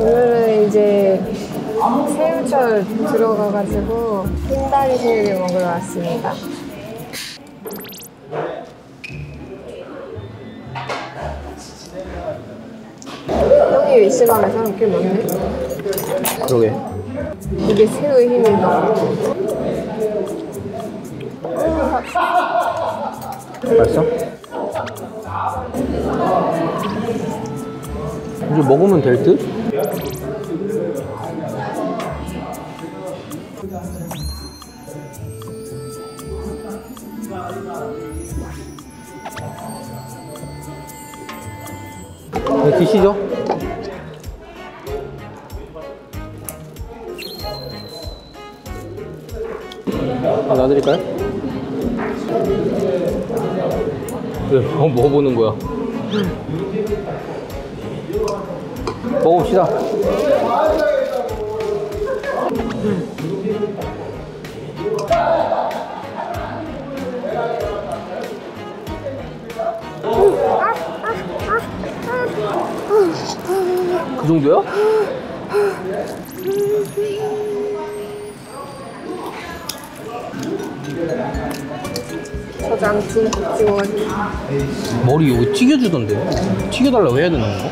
오늘은 이제 새우철 들어가가지고 흰다리 새우를 먹으러 왔습니다. 형이 이 시간에 사람 꽤 많네? 그러게. 이게 새우의 힘이다. 맛있어? 이제 먹으면 될 듯? 네, 드시죠? 아, 놔드릴까요? 네, 먹어보는 거야. 먹읍시다. 그 정도야? 저장치 지원. 머리 이거 튀겨주던데. 튀겨달라고 해야 되는 건가?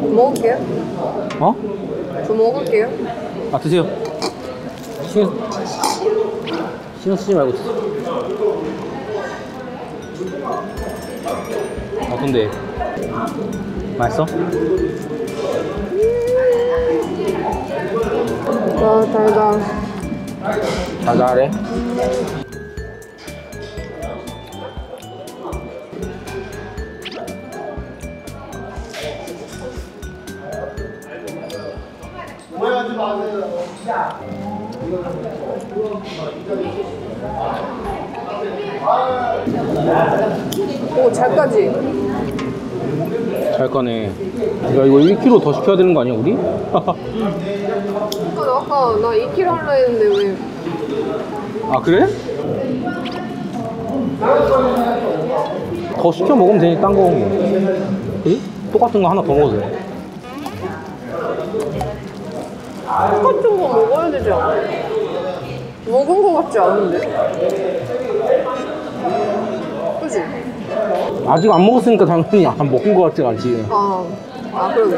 먹을게요. 어? 저 먹을게요. 아, 드세요. 신경 쓰지 말고 드세요. 어떤데? 맛있어? 와, 달다. 달달해? 오, 잘 까지? 잘 까네. 야, 이거 1kg 더 시켜야 되는 거 아니야, 우리? 아까 나 2kg 하려 했는데 왜? 아, 그래? 더 시켜 먹으면 되니, 딴 거. 그지? 똑같은 거 하나 더 먹어도 돼. 똑같은 거 먹어야 되지 않아? 먹은 거 같지 않은데? 그치? 아직 안 먹었으니까 당연히 안 먹은 거 같지가 않지. 아 그러게.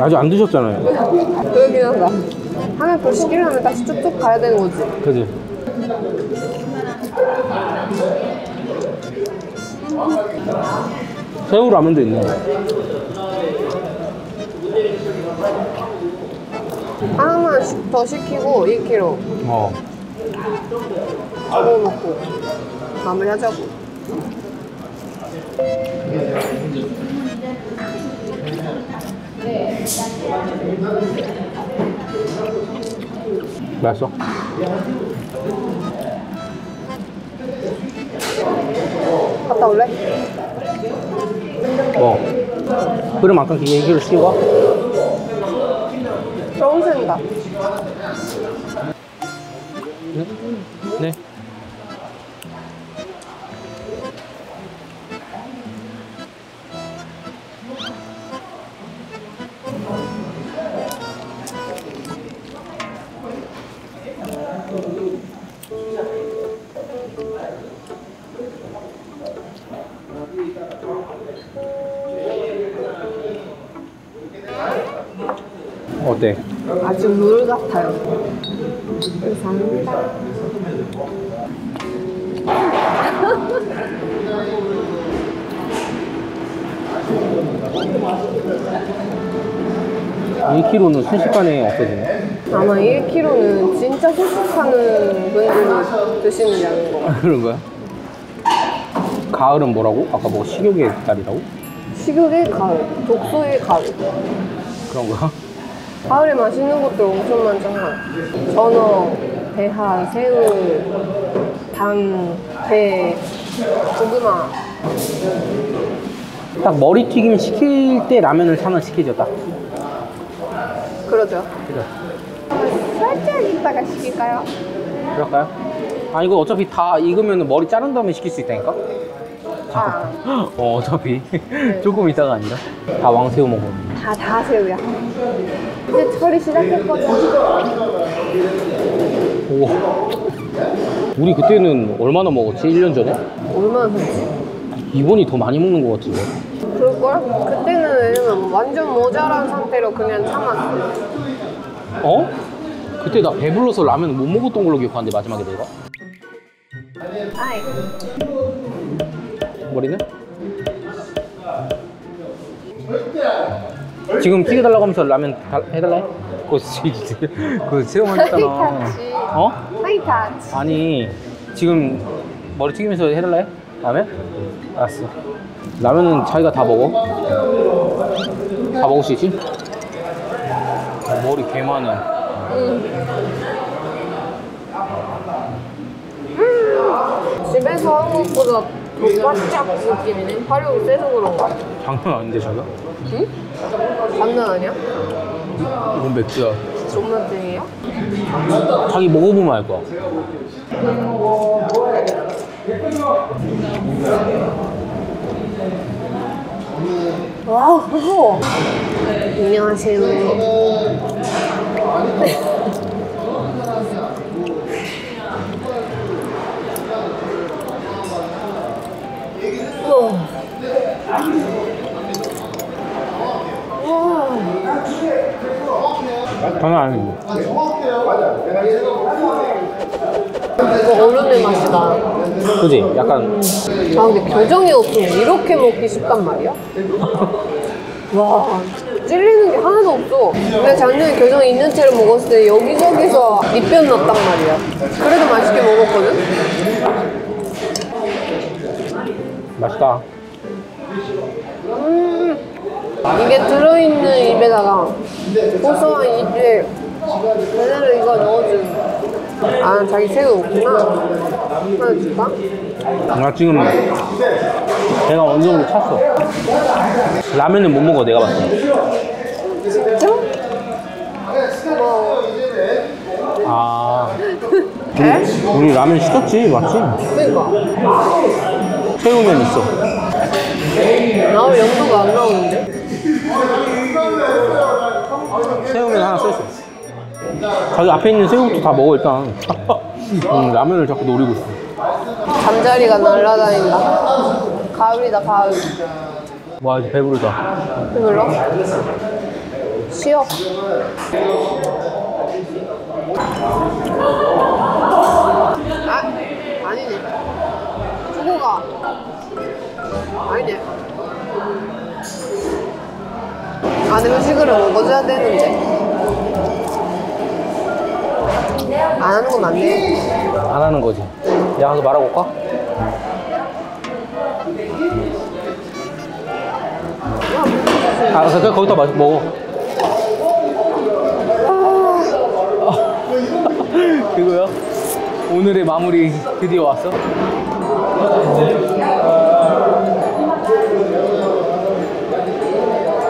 아직 안 드셨잖아요. 그러긴 하다. 하나 더 시키려면 다시 쭉쭉 가야 되는 거지. 그치? 새우 라면도 있네. 하나만 더 시키고 2kg. 저거 먹고 마무리하자고. 맛있어? 갔다 올래? 그럼 아까 얘기를 시키고 와. 좋은 생각. 네? 네. 어때? 아주 물 같아요. 감사합니다. 이 키로는 순식간에 없어지네. 아마 1kg는 진짜 소식하는 분들이 드시는 양인 것 같아요. 그런 거야? 가을은 뭐라고? 아까 뭐 식욕의 달이라고? 식욕의 가을, 독소의 가을. 그런 거야? 가을에 맛있는 것들 엄청 많잖아. 전어, 대하, 새우, 당, 배, 고구마. 딱 머리튀김 시킬 때 라면을 하나 시키죠, 딱. 그러죠. 그래. 살짝 이따가 시킬까요? 그럴까요? 아 이거 어차피 다 익으면 머리 자른 다음에 시킬 수 있다니까? 아. 어차피 네. 조금 있다가 아니라 다 왕새우 먹어. 다 새우야. 이제 처리 시작했거든. 우와. 우리 그때는 얼마나 먹었지? 1년 전에? 얼마나 먹었지? 이번이 더 많이 먹는 것 같은데. 그럴걸? 그때는 왜냐면 완전 모자란 상태로 그냥 참았어. 어? 그때 나 배불러서 라면 못 먹었던 걸로 기억하는데 마지막에 내가? 아이 머리는? 지금 튀겨달라고 하면서 라면 해달라 해? 그거 세용을 했잖아. 어? 하이타치. 아니 지금 머리 튀기면서 해달라 해? 라면? 알았어. 라면은 자기가 다 먹어. 다 먹을 수 있지? 머리 개 많아. 집에서 한 것보다 더 바짝 느낌이네. 화력이 세서 그런가? 장난 아닌데 자기야? 응? 장난 아니야? 이건 맥주야. 존맛쟁이야? 자기 먹어보면 알 거야. 와우, 무서워. 안녕하세요. 장난 아니고. 이거 어른의 맛이다. 그지? 약간. 아 근데 교정이 없으면 이렇게 먹기 쉽단 말이야? 와 찔리는 게 하나도 없어. 근데 작년에 교정이 있는 채로 먹었을 때 여기저기서 밑변 났단 말이야. 그래도 맛있게 먹었거든? 맛있다. 이게 들어있는 입에다가 고소한 입에 제대로 이거 넣어준. 아 자기 새우 없구나. 하나 줄까? 나 지금 내가 어느 정도 찼어. 라면은 못 먹어 내가 봤어. 진짜? 고마워. 아 우리 라면 시켰지 맞지? 그니까 새우면 있어. 나올 염도가 안 나오는데? 새우면 하나 쓸 수 있어. 자기 앞에 있는 새우부터 다 먹어 일단. 라면을 자꾸 노리고 있어. 잠자리가 날아다닌다. 가을이다 가을. 와 이제 배부르다. 배불러? 쉬어. 아? 아니네. 두고 가. 아니네. 아니 음식을 먹어줘야 되는데. 안 하는 건 맞네. 안 하는 거지. 내가 가서 말하고 올까? 알았어, 거기다 먹어. 그거요? 오늘의 마무리 드디어 왔어?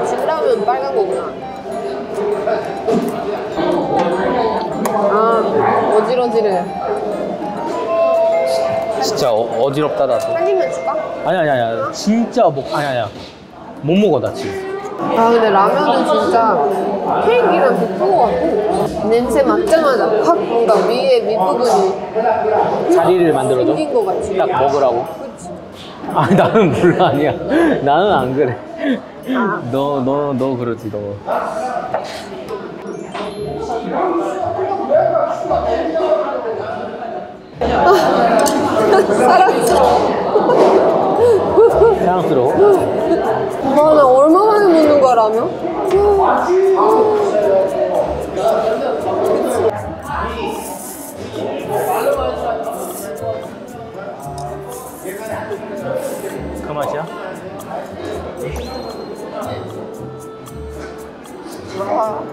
진라면 빨간 거구나. 어지러지래. 진짜 어지럽다 나도. 한 입만 줄까? 아니. 진짜 아니야. 못 먹어 나 지금. 아 근데 라면은 진짜 케이크랑 비슷한 것 같고 냄새 맡자마자 확 뭔가 위에 밑부분이 자리를 만들어줘? 생긴 것 같지. 딱 먹으라고? 그치. 아니 나는 몰라 아니야. 나는 안 그래. 아. 너 그러지 너. 사랑스러워. 사랑스러워. 와, 나 얼마만에 먹는 거야 라면? 그 맛이야? 와.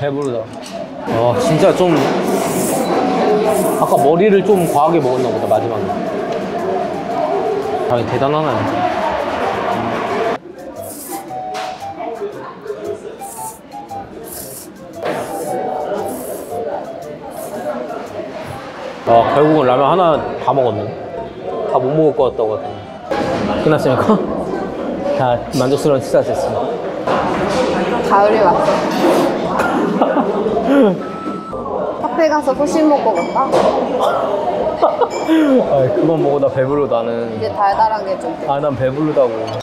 배부르다. 와 진짜 좀 아까 머리를 좀 과하게 먹었나 보다, 마지막에. 아, 대단하네. 아, 결국은 라면 하나 다 먹었네. 다 못 먹을 것 같다고 하더니. 끝났으니까 다 만족스러운 식사 됐습니다. 가을이 왔어. 카페 가서 후식 먹고 갈까? 아, 그만 먹어. 나 배부르. 나는 이제 달달한 게 좀. 아, 난 배부르다고.